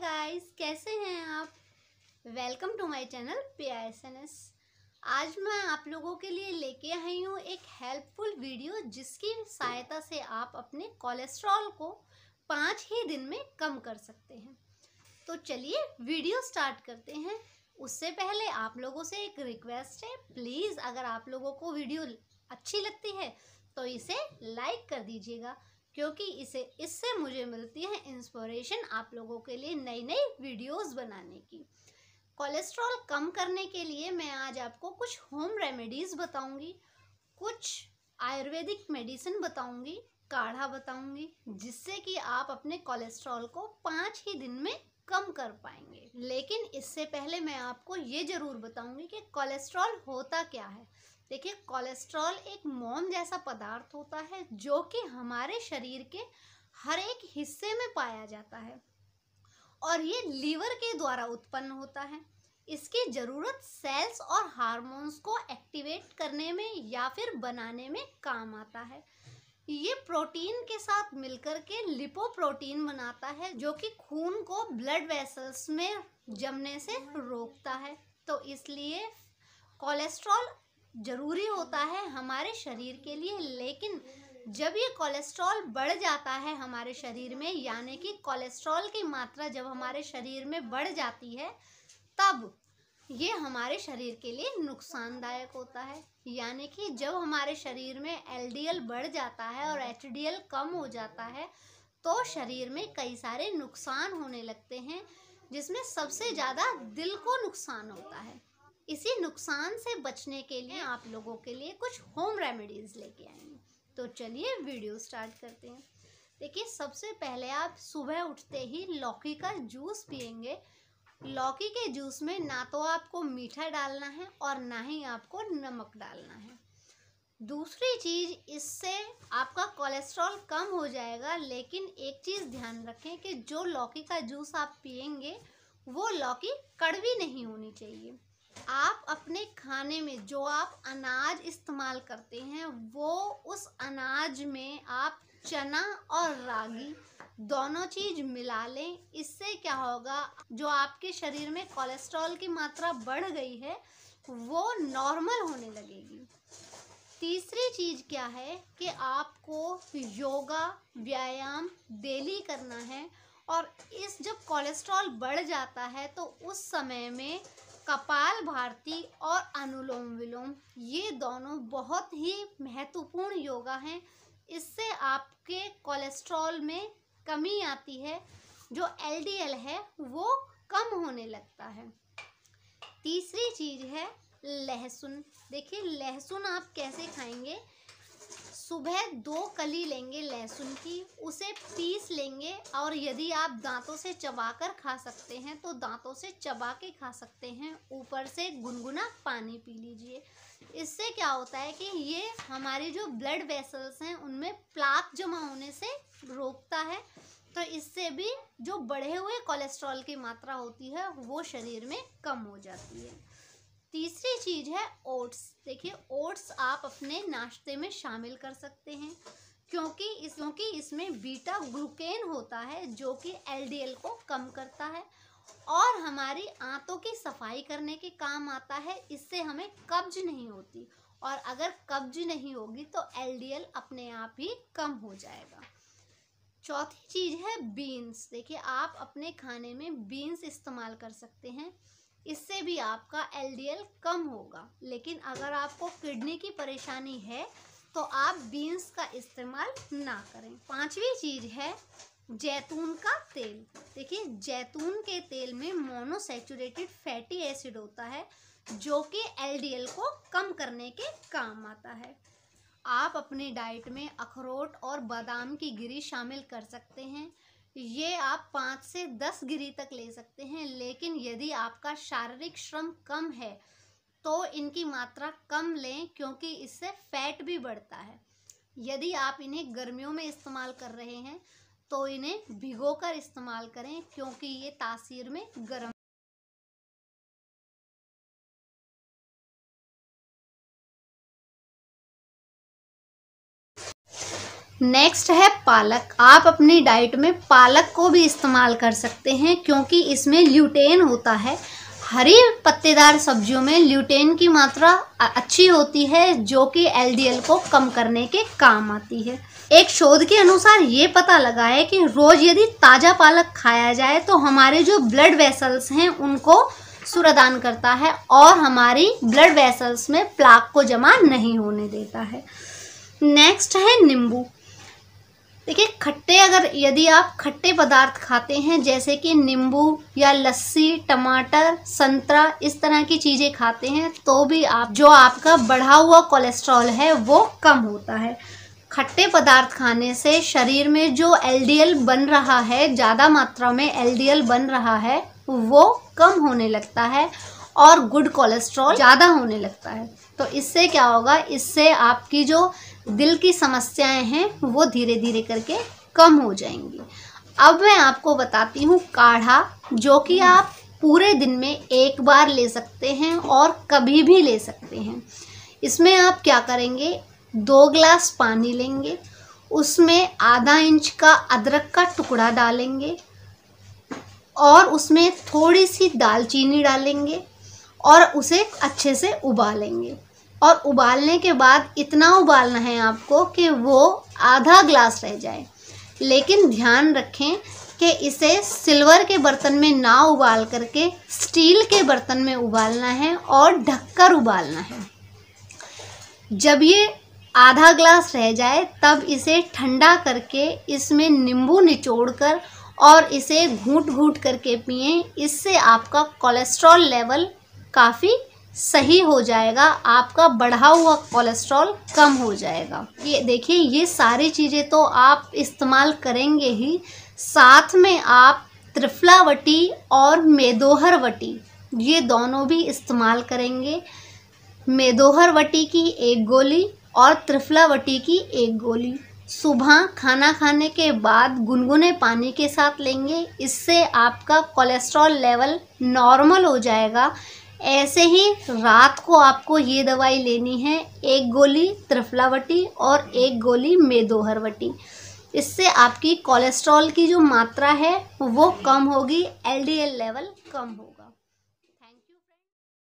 Guys, कैसे हैं आप। Welcome to my channel PISNS। आज मैं आप लोगों के लिए लेके आई हूँ एक हेल्पफुल वीडियो जिसकी सहायता से आप अपने कोलेस्ट्रॉल को 5 ही दिन में कम कर सकते हैं। तो चलिए वीडियो स्टार्ट करते हैं। उससे पहले आप लोगों से एक रिक्वेस्ट है, प्लीज़ अगर आप लोगों को वीडियो अच्छी लगती है तो इसे लाइक कर दीजिएगा, क्योंकि इससे मुझे मिलती है इंस्पिरेशन आप लोगों के लिए नई नई वीडियोस बनाने की। कोलेस्ट्रॉल कम करने के लिए मैं आज आपको कुछ होम रेमेडीज़ बताऊंगी, कुछ आयुर्वेदिक मेडिसिन बताऊंगी, काढ़ा बताऊंगी, जिससे कि आप अपने कोलेस्ट्रॉल को 5 ही दिन में कम कर पाएंगे। लेकिन इससे पहले मैं आपको ये ज़रूर बताऊंगी कि कोलेस्ट्रॉल होता क्या है। देखिए, कोलेस्ट्रॉल एक मोम जैसा पदार्थ होता है जो कि हमारे शरीर के हर एक हिस्से में पाया जाता है और ये लीवर के द्वारा उत्पन्न होता है। इसकी ज़रूरत सेल्स और हार्मोन्स को एक्टिवेट करने में या फिर बनाने में काम आता है। ये प्रोटीन के साथ मिलकर के लिपोप्रोटीन बनाता है जो कि खून को ब्लड वेसल्स में जमने से रोकता है। तो इसलिए कोलेस्ट्रॉल ज़रूरी होता है हमारे शरीर के लिए। लेकिन जब ये कोलेस्ट्रॉल बढ़ जाता है हमारे शरीर में, यानी कि कोलेस्ट्रॉल की मात्रा जब हमारे शरीर में बढ़ जाती है, तब ये हमारे शरीर के लिए नुकसानदायक होता है। यानी कि जब हमारे शरीर में LDL बढ़ जाता है और HDL कम हो जाता है तो शरीर में कई सारे नुकसान होने लगते हैं, जिसमें सबसे ज़्यादा दिल को नुकसान होता है। इसी नुकसान से बचने के लिए आप लोगों के लिए कुछ होम रेमेडीज़ लेके आएंगे। तो चलिए वीडियो स्टार्ट करते हैं। देखिए, सबसे पहले आप सुबह उठते ही लौकी का जूस पियेंगे। लौकी के जूस में ना तो आपको मीठा डालना है और ना ही आपको नमक डालना है। दूसरी चीज़, इससे आपका कोलेस्ट्रॉल कम हो जाएगा, लेकिन एक चीज़ ध्यान रखें कि जो लौकी का जूस आप पियेंगे वो लौकी कड़वी नहीं होनी चाहिए। आप अपने खाने में जो आप अनाज इस्तेमाल करते हैं, वो उस अनाज में आप चना और रागी दोनों चीज़ मिला लें। इससे क्या होगा, जो आपके शरीर में कोलेस्ट्रॉल की मात्रा बढ़ गई है वो नॉर्मल होने लगेगी। तीसरी चीज़ क्या है कि आपको योगा, व्यायाम डेली करना है। और इस जब कोलेस्ट्रॉल बढ़ जाता है तो उस समय में कपाल भारती और अनुलोम विलोम, ये दोनों बहुत ही महत्वपूर्ण योगा हैं। इससे आपके कोलेस्ट्रॉल में कमी आती है, जो LDL है वो कम होने लगता है। तीसरी चीज़ है लहसुन। देखिए, लहसुन आप कैसे खाएंगे। सुबह 2 कली लेंगे लहसुन की, उसे पीस लेंगे, और यदि आप दांतों से चबाकर खा सकते हैं तो दांतों से चबा के खा सकते हैं। ऊपर से गुनगुना पानी पी लीजिए। इससे क्या होता है कि ये हमारे जो ब्लड वेसल्स हैं उनमें प्लाक जमा होने से रोकता है। तो इससे भी जो बढ़े हुए कोलेस्ट्रॉल की मात्रा होती है वो शरीर में कम हो जाती है। तीसरी चीज़ है ओट्स। देखिए, ओट्स आप अपने नाश्ते में शामिल कर सकते हैं, क्योंकि इसमें बीटा ग्लूकेन होता है जो कि LDL को कम करता है और हमारी आंतों की सफाई करने के काम आता है। इससे हमें कब्ज नहीं होती, और अगर कब्ज नहीं होगी तो LDL अपने आप ही कम हो जाएगा। चौथी चीज़ है बीन्स। देखिए, आप अपने खाने में बीन्स इस्तेमाल कर सकते हैं। इससे भी आपका LDL कम होगा। लेकिन अगर आपको किडनी की परेशानी है तो आप बीन्स का इस्तेमाल ना करें। 5वीं चीज़ है जैतून का तेल। देखिए, जैतून के तेल में मोनोसैचुरेटेड फैटी एसिड होता है जो कि LDL को कम करने के काम आता है। आप अपने डाइट में अखरोट और बादाम की गिरी शामिल कर सकते हैं। ये आप 5 से 10 गिरी तक ले सकते हैं। लेकिन यदि आपका शारीरिक श्रम कम है तो इनकी मात्रा कम लें, क्योंकि इससे फैट भी बढ़ता है। यदि आप इन्हें गर्मियों में इस्तेमाल कर रहे हैं तो इन्हें भिगोकर इस्तेमाल करें, क्योंकि ये तासीर में गर्म। नेक्स्ट है पालक। आप अपनी डाइट में पालक को भी इस्तेमाल कर सकते हैं क्योंकि इसमें ल्यूटेन होता है। हरी पत्तेदार सब्जियों में ल्यूटेन की मात्रा अच्छी होती है जो कि एलडीएल को कम करने के काम आती है। एक शोध के अनुसार ये पता लगा है कि रोज़ यदि ताज़ा पालक खाया जाए तो हमारे जो ब्लड वेसल्स हैं उनको सूर्यदान करता है और हमारी ब्लड वेसल्स में प्लाक को जमा नहीं होने देता है। नेक्स्ट है नींबू। देखिए खट्टे, अगर यदि आप खट्टे पदार्थ खाते हैं जैसे कि नींबू या लस्सी, टमाटर, संतरा, इस तरह की चीज़ें खाते हैं तो भी आप जो आपका बढ़ा हुआ कोलेस्ट्रॉल है वो कम होता है। खट्टे पदार्थ खाने से शरीर में जो एलडीएल बन रहा है, ज़्यादा मात्रा में एलडीएल बन रहा है, वो कम होने लगता है और गुड कोलेस्ट्रॉल ज़्यादा होने लगता है। तो इससे क्या होगा, इससे आपकी जो दिल की समस्याएं हैं वो धीरे धीरे करके कम हो जाएंगी। अब मैं आपको बताती हूँ काढ़ा, जो कि आप पूरे दिन में एक बार ले सकते हैं और कभी भी ले सकते हैं। इसमें आप क्या करेंगे, 2 ग्लास पानी लेंगे, उसमें आधा इंच का अदरक का टुकड़ा डालेंगे और उसमें थोड़ी सी दालचीनी डालेंगे और उसे अच्छे से उबालेंगे। और उबालने के बाद इतना उबालना है आपको कि वो आधा ग्लास रह जाए। लेकिन ध्यान रखें कि इसे सिल्वर के बर्तन में ना उबाल करके स्टील के बर्तन में उबालना है और ढककर उबालना है। जब ये आधा ग्लास रह जाए तब इसे ठंडा करके इसमें नींबू निचोड़कर और इसे घूंट-घूंट करके पिएं। इससे आपका कोलेस्ट्रॉल लेवल काफ़ी सही हो जाएगा, आपका बढ़ा हुआ कोलेस्ट्रॉल कम हो जाएगा। ये देखिए, ये सारी चीज़ें तो आप इस्तेमाल करेंगे ही, साथ में आप त्रिफला वटी और मेदोहर वटी ये दोनों भी इस्तेमाल करेंगे। मेदोहर वटी की 1 गोली और त्रिफला वटी की 1 गोली सुबह खाना खाने के बाद गुनगुने पानी के साथ लेंगे। इससे आपका कोलेस्ट्रॉल लेवल नॉर्मल हो जाएगा। ऐसे ही रात को आपको ये दवाई लेनी है, 1 गोली त्रिफलावटी और 1 गोली मेदोहर वटी। इससे आपकी कोलेस्ट्रॉल की जो मात्रा है वो कम होगी, एलडीएल लेवल कम होगा।